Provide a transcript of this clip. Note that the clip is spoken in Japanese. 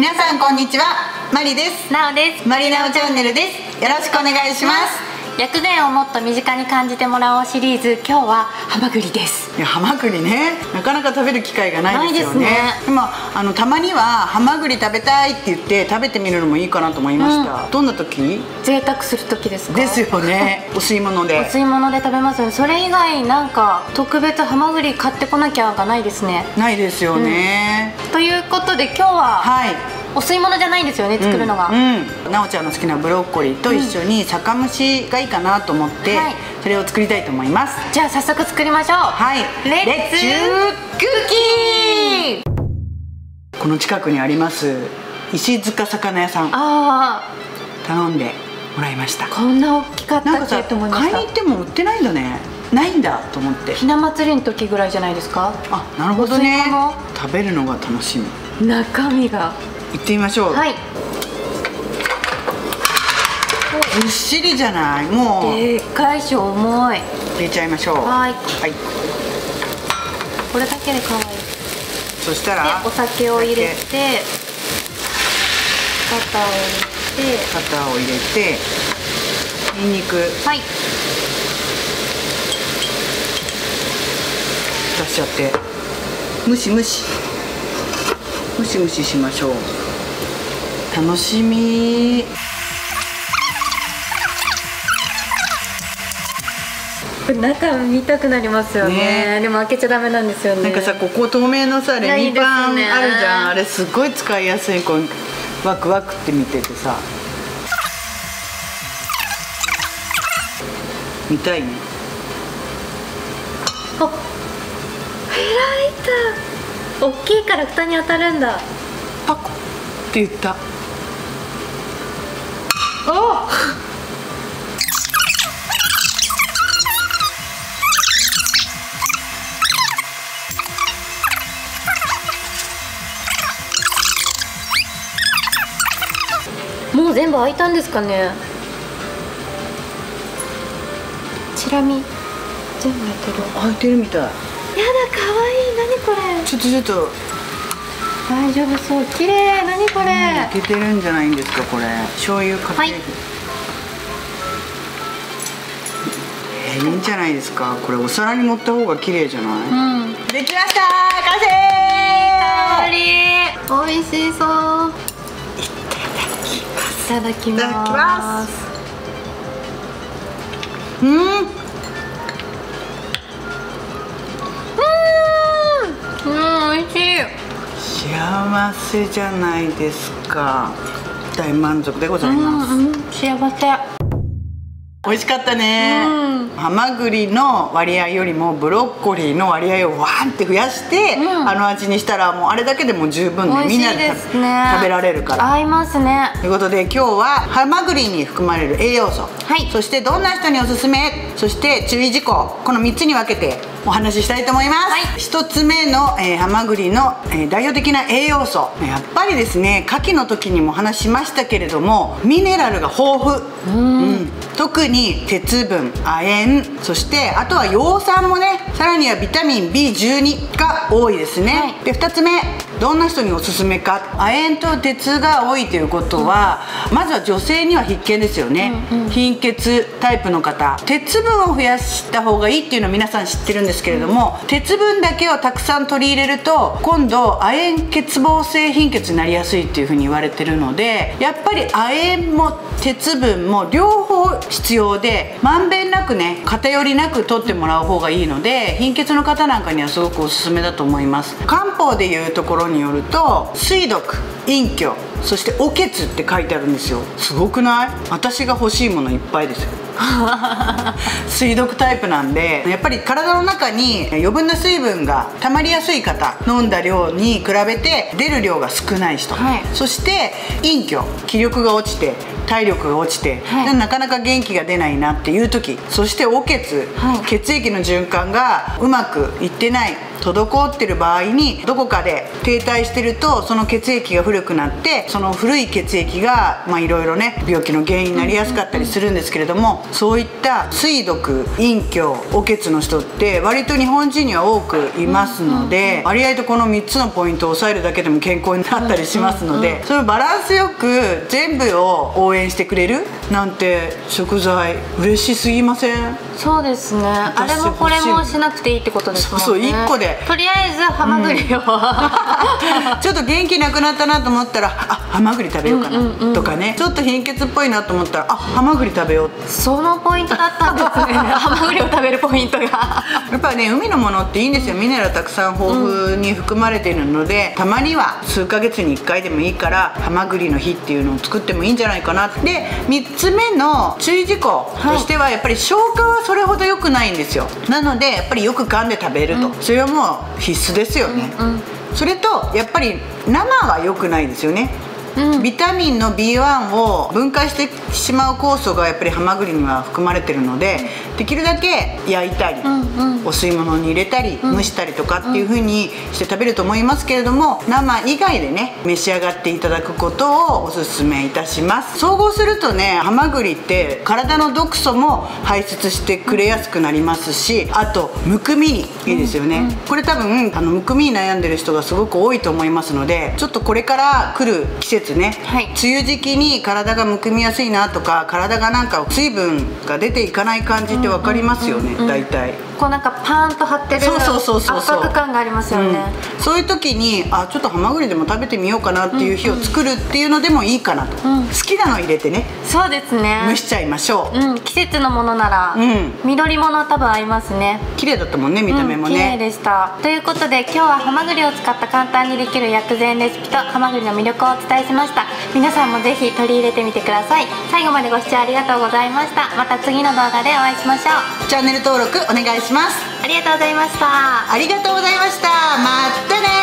皆さんこんにちは、マリです。ナオです。マリナオチャンネルです。よろしくお願いします。薬膳をもっと身近に感じてもらおうシリーズ、今日はハマグリです。いや、ハマグリね、なかなか食べる機会がないですよね。今たまにはハマグリ食べたいって言って食べてみるのもいいかなと思いました。どんな時？贅沢する時ですか？ですよね。お吸い物で。お吸い物で食べますよね。それ以外なんか特別ハマグリ買ってこなきゃがないですね。ないですよね。ということで今日は。はい。お吸い物じゃないんですよね、作るのが。なおちゃんの好きなブロッコリーと一緒に酒蒸しがいいかなと思って、それを作りたいと思います。じゃあ早速作りましょう。はい、レッツクッキー。この近くにあります石塚魚屋さん、頼んでもらいました。こんな大きかったっけと思いました。買いに行っても売ってないんだね。ないんだと思って。ひな祭りの時ぐらいじゃないですか。あ、なるほどね。食べるのが楽しみ。中身が行ってみましょう。はい。ずっしりじゃない。もうでかいし重い。入れちゃいましょう。はい。はい。これだけで可愛い。そしたらお酒を入れて、バターを入れて、ニンニク。はい。出しちゃって、むしむししましょう。楽しみ。中見たくなりますよね。でも開けちゃダメなんですよね。なんかさ、ここ透明のさレミパンあるじゃん。あれすごい使いやすい。こうワクワクって見ててさ、見たいね。あっ、開いた。大きいから蓋に当たるんだ。パコって言った。あもう全部開いたんですかね。チラ見全部開いてる。開いてるみたい。やだ、可愛い。ちょっと大丈夫そう。綺麗。何これ。開けてるんじゃないんですか。これ醤油かけ、はい、いいんじゃないですか。これお皿に盛った方が綺麗じゃない、できましたー。完成。いい香り。美味しそう。いただきます。いただきます。幸せじゃないですか。大満足でございます。幸せ。美味しかったね。ハマグリの割合よりもブロッコリーの割合をわーって増やして、あの味にしたらもうあれだけでも十分で、みんなで食べられるから。合いますね。ということで今日はハマグリに含まれる栄養素、そしてどんな人におすすめ、そして注意事項、この3つに分けてお話ししたいと思います。1つ目のハマグリの代表的な栄養素、やっぱりですね、牡蠣の時にも話しましたけれども、ミネラルが豊富、特に鉄分、亜鉛、そしてあとは葉酸もね、さらにはビタミン B12 が多いですね、で2つ目、どんな人におすすめか。亜鉛と鉄が多いということは、まずは女性には必見ですよね。貧血タイプの方、鉄分を増やした方がいいっていうのを皆さん知ってるんですけれども、鉄分だけをたくさん取り入れると今度亜鉛欠乏性貧血になりやすいっていうふうに言われてるので、やっぱり亜鉛も鉄分も両方必要で、まんべんなくね、偏りなく取ってもらう方がいいので、貧血の方なんかにはすごくおすすめだと思います。漢方でいうところによると、水毒、隠居、そしておけつって書いてあるんですよ。すごくない？私が欲しいものいっぱいですよ。水毒タイプなんで、やっぱり体の中に余分な水分が溜まりやすい方、飲んだ量に比べて出る量が少ない人、そして隠居、気力が落ちて体力が落ちて、なかなか元気が出ないなっていう時、そしておけつ、血液の循環がうまくいってない滞ってる場合にどこかで停滞してると、その血液が古くなって、その古い血液がいろいろね病気の原因になりやすかったりするんですけれども、そういった水毒、陰虚、おけつの人って割と日本人には多くいますので、割合とこの3つのポイントを抑えるだけでも健康になったりしますので、そのバランスよく全部を応援してくれるなんて食材嬉しすぎません？そうですね。あれもこれもしなくていいってことですもんね。そうそう、1個でとりあえずハマグリを、ちょっと元気なくなったなと思ったら、あ、ハマグリ食べようかなとかね、ちょっと貧血っぽいなと思ったら、あ、ハマグリ食べよう。そのポイントだったんですね。ハマグリを食べるポイントがやっぱね、海のものっていいんですよ。ミネラルたくさん豊富に含まれているので、たまには数ヶ月に1回でもいいからハマグリの日っていうのを作ってもいいんじゃないかな。で、3つ目の注意事項としては、やっぱり消化はそれほど良くないんですよ。なのでやっぱりよく噛んで食べると、それはもう必須ですよね。それとやっぱり生は良くないですよね。ビタミンの B1 を分解してしまう酵素がやっぱりハマグリには含まれてるので、できるだけ焼いたり、お吸い物に入れたり蒸したりとかっていう風にして食べると思いますけれども、生以外でね召し上がっていただくことをおすすめいたします。総合するとね、ハマグリって体の毒素も排出してくれやすくなりますし、あとむくみにいいですよね。これ多分むくみに悩んでる人がすごく多いと思いますので、ちょっとこれから来る季節ね、梅雨時期に体がむくみやすいなとか、体がなんか水分が出ていかない感じって分かりますよね。大体こうなんかパーンと張ってる圧迫感がありますよね。そういう時に、あ、ちょっとハマグリでも食べてみようかなっていう日を作るっていうのでもいいかなと。好きなの入れてね。そうですね、蒸しちゃいましょう。季節のものなら緑物多分合いますね。綺麗だったもんね、見た目もね。綺麗でした。ということで今日はハマグリを使った簡単にできる薬膳レシピとハマグリの魅力をお伝えしました。皆さんもぜひ取り入れてみてください。最後までご視聴ありがとうございました。また次の動画でお会いしましょう。チャンネル登録お願いします。ありがとうございました。ありがとうございました。またね。